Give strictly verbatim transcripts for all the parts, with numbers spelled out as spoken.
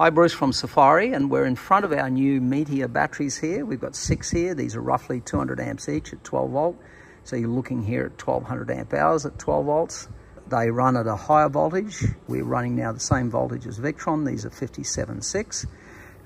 Hi, Bruce from Safiery, and we're in front of our new Meteor batteries here. We've got six here. These are roughly two hundred amps each at twelve volt. So you're looking here at twelve hundred amp hours at twelve volts. They run at a higher voltage. We're running now the same voltage as Victron. These are fifty-seven point six.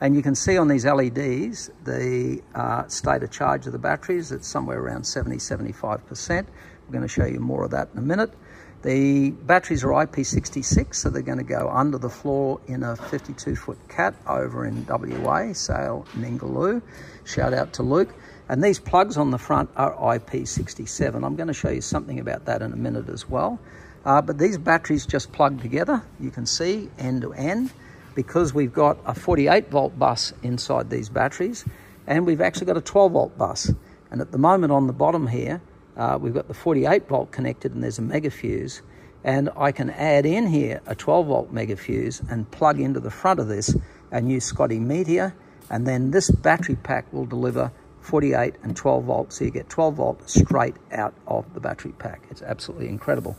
And you can see on these L E Ds, the uh, state of charge of the batteries, it's somewhere around seventy, seventy-five percent. We're gonna show you more of that in a minute. The batteries are I P sixty-six, so they're going to go under the floor in a fifty-two foot cat over in W A, Sail Ningaloo. Shout out to Luke. And these plugs on the front are I P sixty-seven. I'm going to show you something about that in a minute as well. Uh, but these batteries just plug together, you can see, end to end, because we've got a forty-eight volt bus inside these batteries, and we've actually got a twelve volt bus. And at the moment on the bottom here, Uh, we've got the forty-eight volt connected, and there's a mega fuse, and I can add in here a twelve volt mega fuse and plug into the front of this a new Scotty Meteor, and then this battery pack will deliver forty-eight and twelve volt, so you get twelve volt straight out of the battery pack. It's absolutely incredible.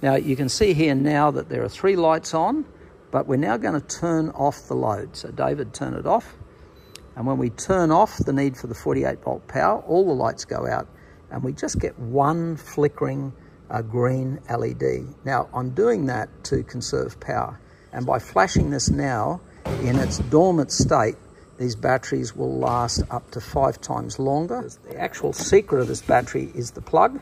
Now you can see here now that there are three lights on, but we're now going to turn off the load. So David, turn it off, and when we turn off the need for the forty-eight volt power, all the lights go out, and we just get one flickering uh, green L E D. Now, I'm doing that to conserve power. And by flashing this now, in its dormant state, these batteries will last up to five times longer. The actual secret of this battery is the plug.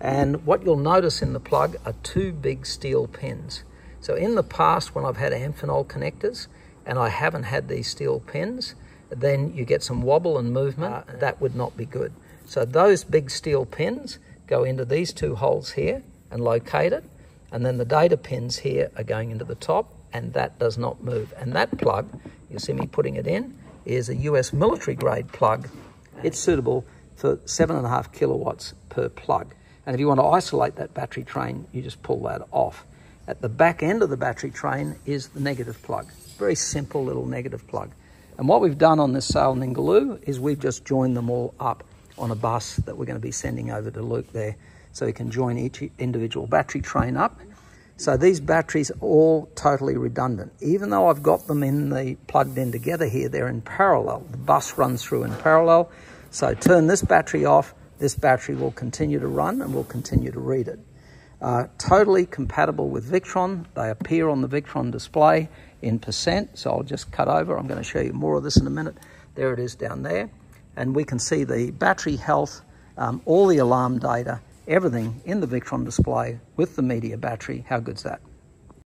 And what you'll notice in the plug are two big steel pins. So in the past, when I've had amphenol connectors and I haven't had these steel pins, then you get some wobble and movement. That would not be good. So those big steel pins go into these two holes here and locate it, and then the data pins here are going into the top, and that does not move. And that plug, you see me putting it in, is a U S military grade plug. It's suitable for seven and a half kilowatts per plug. And if you want to isolate that battery train, you just pull that off. At the back end of the battery train is the negative plug. Very simple little negative plug. And what we've done on this Sail Ningaloo is we've just joined them all up on a bus that we're going to be sending over to Luke there, so he can join each individual battery train up. So these batteries are all totally redundant. Even though I've got them in the plugged in together here, they're in parallel. The bus runs through in parallel. So turn this battery off, this battery will continue to run and we'll continue to read it. Uh, totally compatible with Victron. They appear on the Victron display in percent. So I'll just cut over. I'm going to show you more of this in a minute. There it is down there. And we can see the battery health, um, all the alarm data, everything in the Victron display with the Meteor battery. How good's that?